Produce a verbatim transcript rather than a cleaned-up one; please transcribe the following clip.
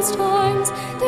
those times.